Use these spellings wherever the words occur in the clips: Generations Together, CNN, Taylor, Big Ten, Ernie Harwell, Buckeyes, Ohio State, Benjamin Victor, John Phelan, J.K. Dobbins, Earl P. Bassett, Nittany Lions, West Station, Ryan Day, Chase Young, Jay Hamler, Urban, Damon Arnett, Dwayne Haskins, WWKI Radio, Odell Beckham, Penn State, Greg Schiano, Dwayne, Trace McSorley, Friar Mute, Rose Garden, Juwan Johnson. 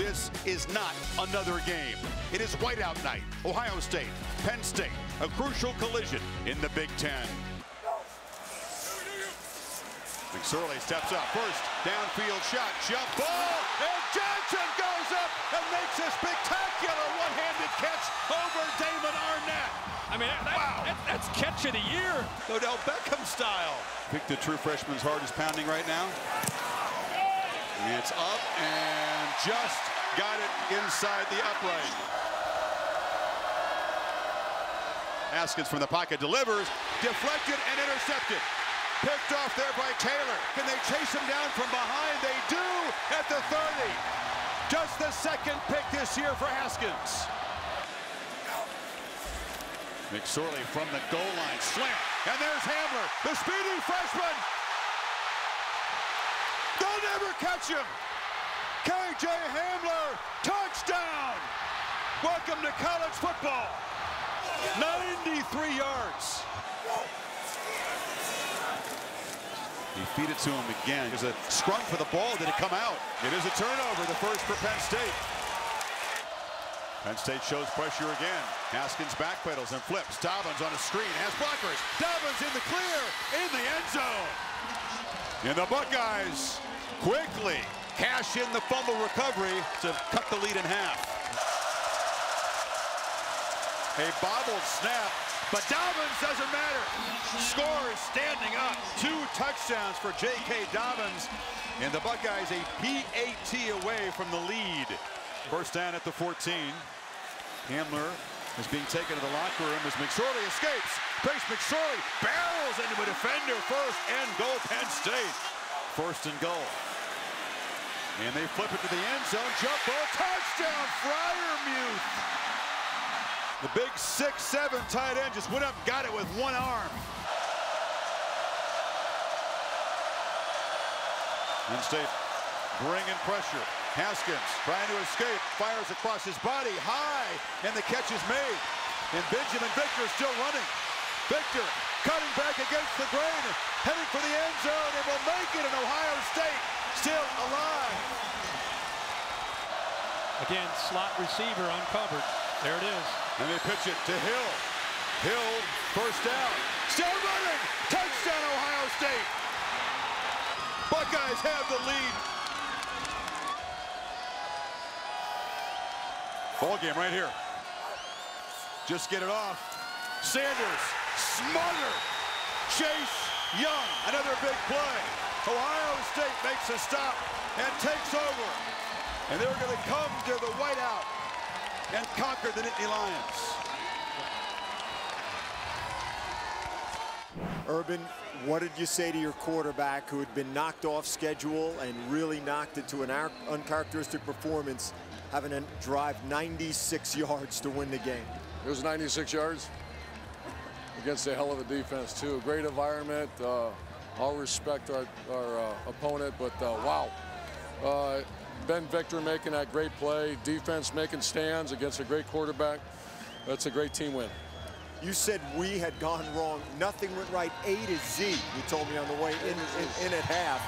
This is not another game. It is whiteout night. Ohio State, Penn State, a crucial collision in the Big Ten. McSorley steps up first, downfield shot, jump ball, and Johnson goes up and makes a spectacular one-handed catch over Damon Arnett. I mean, that's catch of the year, Odell Beckham style. I think the true freshman's heart is pounding right now. And it's up and just got it inside the up lane. Haskins from the pocket delivers, deflected and intercepted. Picked off there by Taylor. Can they chase him down from behind? They do at the 30. Just the second pick this year for Haskins. McSorley from the goal line, slant, and there's Hamler, the speedy freshman. They'll never catch him. J.K. Hamler, touchdown. Welcome to college football. 93 yards. You feed it to him again. There's a scrum for the ball. Did it come out? It is a turnover, the first for Penn State. Penn State shows pressure again. Haskins backpedals and flips. Dobbins on a screen, has blockers. Dobbins in the clear, in the end zone. And the Buckeyes quickly cash in the fumble recovery to cut the lead in half. A bobbled snap. But Dobbins doesn't matter. Scores standing up. 2 touchdowns for J.K. Dobbins. And the Buckeyes a PAT away from the lead. First down at the 14. Hamler is being taken to the locker room as McSorley escapes. Trace McSorley barrels into a defender. First and goal, Penn State. First and goal. And they flip it to the end zone. Jump ball, touchdown, Friar Mute. The big 6'7" tight end just went up and got it with one arm. Penn State bringing pressure. Haskins trying to escape, fires across his body, high, and the catch is made. And Benjamin Victor is still running. Victor cutting back against the grain, heading for the end zone, and will make it in Ohio State, still alive. Again, slot receiver uncovered. There it is. And they pitch it to Hill. Hill, first down. Still running. Touchdown, Ohio State. Buckeyes have the lead. Ball game right here. Just get it off. Sanders, smothered. Chase Young, another big play. Ohio State makes a stop and takes over. And they're going to come to the whiteout and conquer the Nittany Lions. Urban, what did you say to your quarterback who had been knocked off schedule and really knocked into an uncharacteristic performance, having to drive 96 yards to win the game? It was 96 yards against a hell of a defense, too. Great environment. All respect our opponent, but wow. Ben Victor making that great play, defense making stands against a great quarterback. That's a great team win. You said we had gone wrong. Nothing went right, A to Z, you told me on the way in at half.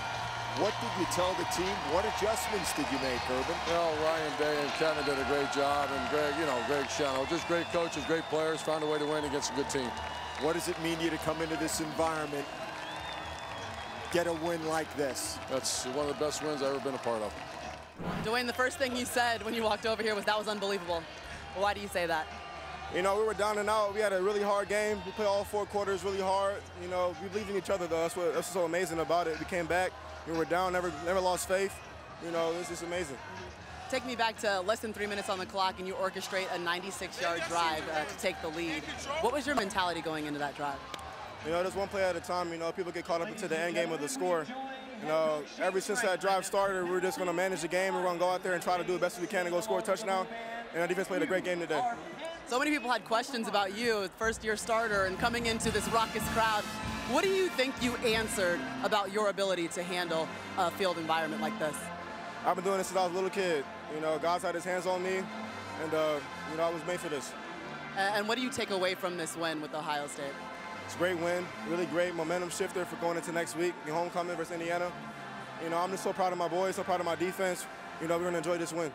What did you tell the team? What adjustments did you make, Urban? Well, Ryan Day and Kevin did a great job, and Greg, you know, Greg Schiano, just great coaches, great players, found a way to win against a good team. What does it mean to you to come into this environment, get a win like this? That's one of the best wins I've ever been a part of. Dwayne, the first thing you said when you walked over here was that was unbelievable. Why do you say that? You know, we were down and out. We had a really hard game. We played all 4 quarters really hard. You know, we believed in each other, though. That's what's so amazing about it. We came back. We were down, never lost faith. You know, it's just amazing. Take me back to less than 3 minutes on the clock, and you orchestrate a 96-yard drive to take the lead. What was your mentality going into that drive? You know, just one play at a time. You know, people get caught up into the end game of the score. You know, ever since that drive started, we're just going to manage the game. We're going to go out there and try to do the best we can and go score a touchdown. And our defense played a great game today. So many people had questions about you, first-year starter, and coming into this raucous crowd. What do you think you answered about your ability to handle a field environment like this? I've been doing this since I was a little kid. You know, God's had his hands on me, and, you know, I was made for this. And what do you take away from this win with Ohio State? It's a great win, really great momentum shifter for going into next week, the homecoming versus Indiana. You know, I'm just so proud of my boys, so proud of my defense. You know, we're going to enjoy this win.